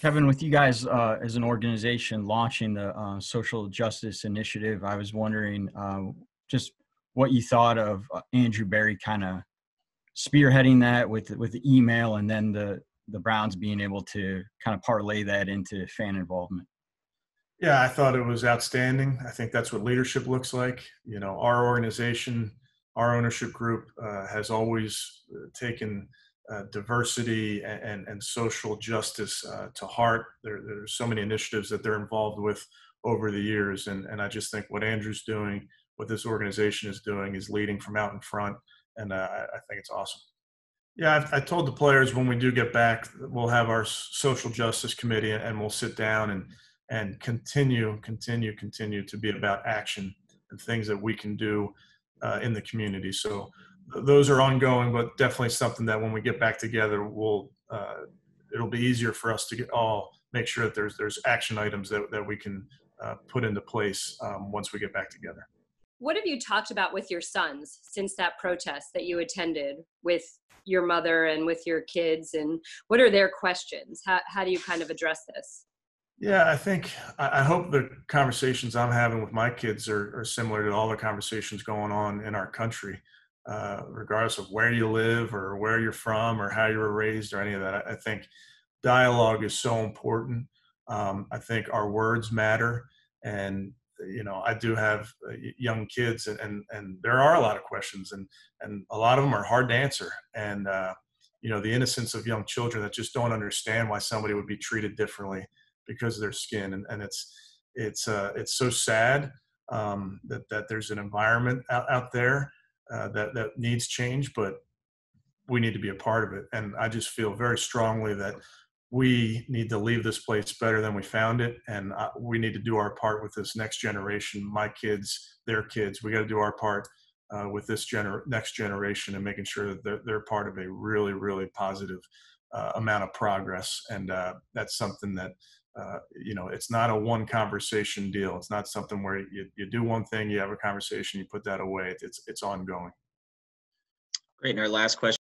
Kevin, with you guys as an organization launching the Social Justice Initiative, I was wondering just what you thought of Andrew Berry kind of spearheading that with the email, and then the Browns being able to kind of parlay that into fan involvement. Yeah, I thought it was outstanding. I think that's what leadership looks like. You know, our organization, our ownership group has always taken diversity and social justice to heart. There's so many initiatives that they're involved with over the years. And I just think what Andrew's doing, what this organization is doing, is leading from out in front. And I think it's awesome. Yeah, I told the players when we do get back, we'll have our social justice committee and we'll sit down and continue to be about action and things that we can do in the community. So those are ongoing, but definitely something that when we get back together, it'll be easier for us to make sure that there's action items that we can put into place once we get back together. What have you talked about with your sons since that protest that you attended with your mother and with your kids, and what are their questions? How do you kind of address this? Yeah, I hope the conversations I'm having with my kids are similar to all the conversations going on in our country, regardless of where you live or where you're from or how you were raised or any of that. I think dialogue is so important. I think our words matter. And, you know, I do have young kids and there are a lot of questions and a lot of them are hard to answer. And, you know, the innocence of young children that just don't understand why somebody would be treated differently because of their skin. And it's so sad that there's an environment out there that needs change, but we need to be a part of it. And I just feel very strongly that we need to leave this place better than we found it. And we need to do our part with this next generation, my kids, their kids. We got to do our part with this next generation and making sure that they're part of a really, really positive amount of progress. And that's something that you know, it's not a one conversation deal. It's not something where you do one thing, you have a conversation, you put that away. It's ongoing. Great. And our last question.